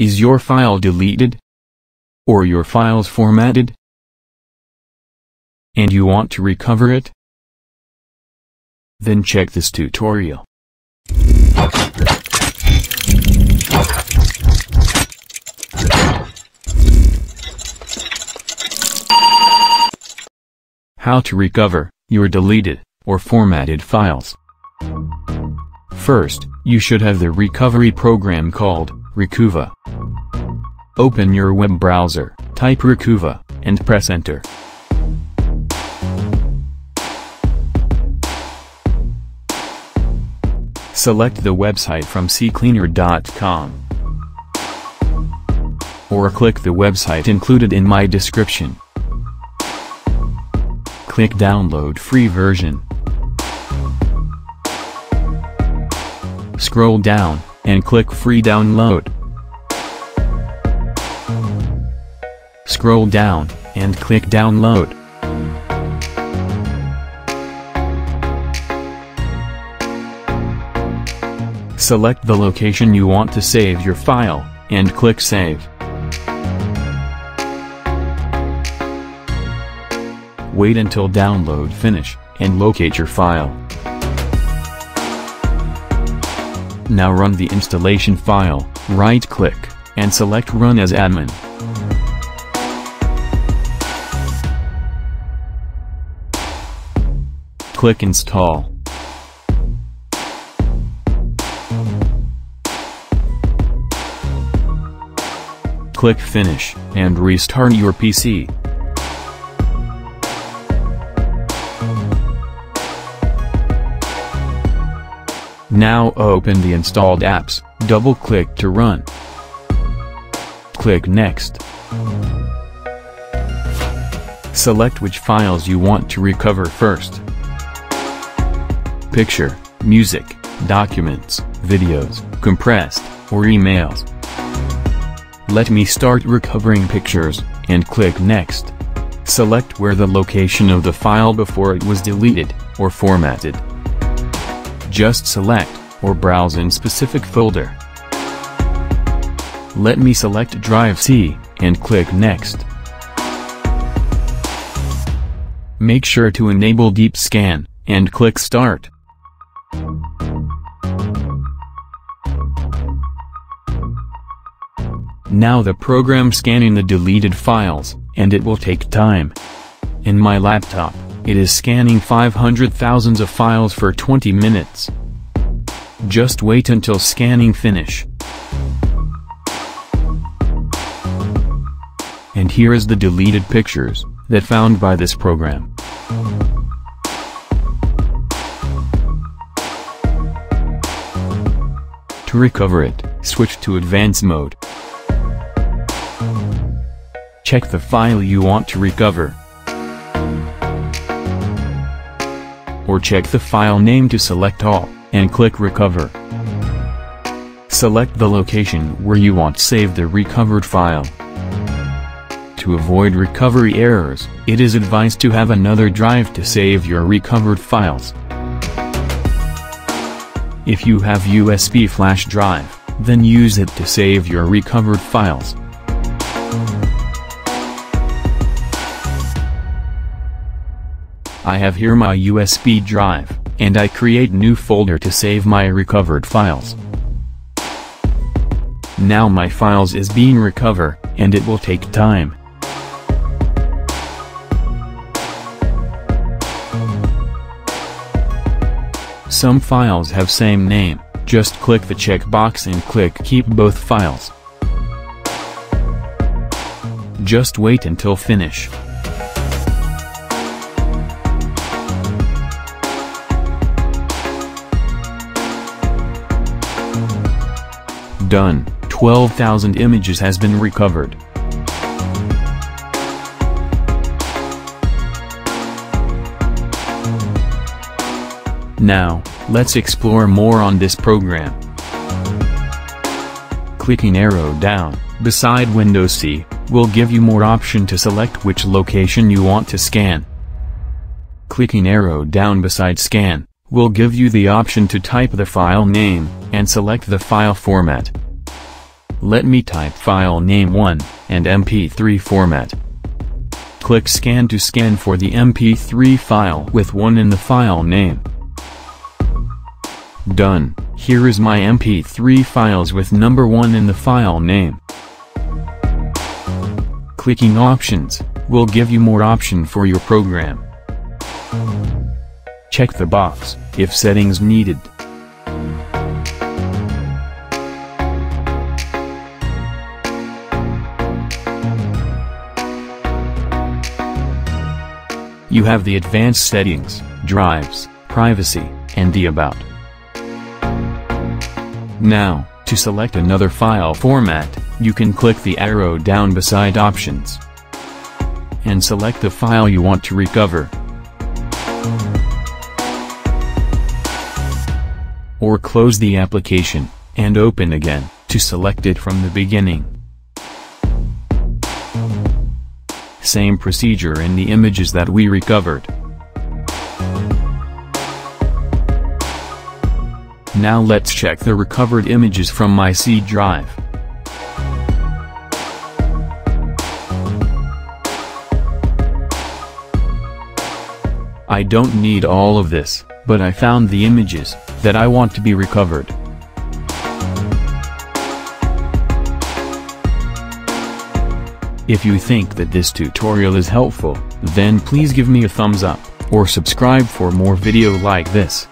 Is your file deleted? Or your files formatted? And you want to recover it? Then check this tutorial. How to recover your deleted or formatted files. First, you should have the recovery program called Recuva. Open your web browser, type Recuva, and press enter. Select the website from ccleaner.com. Or click the website included in my description. Click download free version. Scroll down, and click free download. Scroll down, and click download. Select the location you want to save your file, and click Save. Wait until download finish, and locate your file. Now run the installation file, right-click, and select Run as Admin. Click Install. Click Finish, and restart your PC. Now open the installed apps, double-click to run. Click Next. Select which files you want to recover first. Picture, music, documents, videos, compressed, or emails. Let me start recovering pictures, and click Next. Select where the location of the file before it was deleted, or formatted. Just select, or browse in specific folder. Let me select Drive C, and click Next. Make sure to enable Deep Scan, and click Start. Now the program scanning the deleted files, and it will take time. In my laptop, it is scanning 500,000 of files for 20 minutes. Just wait until scanning finish. And here is the deleted pictures, that found by this program. To recover it, switch to advanced mode. Check the file you want to recover. Or check the file name to select all, and click Recover. Select the location where you want to save the recovered file. To avoid recovery errors, it is advised to have another drive to save your recovered files. If you have USB flash drive, then use it to save your recovered files. I have here my USB drive, and I create new folder to save my recovered files. Now my files is being recovered, and it will take time. Some files have same name, just click the checkbox and click Keep both files. Just wait until finish. Done, 12,000 images has been recovered. Now, let's explore more on this program. Clicking arrow down, beside Windows C, will give you more option to select which location you want to scan. Clicking arrow down beside Scan, will give you the option to type the file name, and select the file format. Let me type file name 1, and MP3 format. Click scan to scan for the MP3 file with 1 in the file name. Done. Here is my MP3 files with number 1 in the file name. Clicking options will give you more option for your program. Check the box if settings needed. You have the advanced settings, drives, privacy, and the about. Now, to select another file format, you can click the arrow down beside options and select the file you want to recover. Or close the application and open again to select it from the beginning. Same procedure in the images that we recovered. Now let's check the recovered images from my C drive. I don't need all of this, but I found the images that I want to be recovered. If you think that this tutorial is helpful, then please give me a thumbs up, or subscribe for more video like this.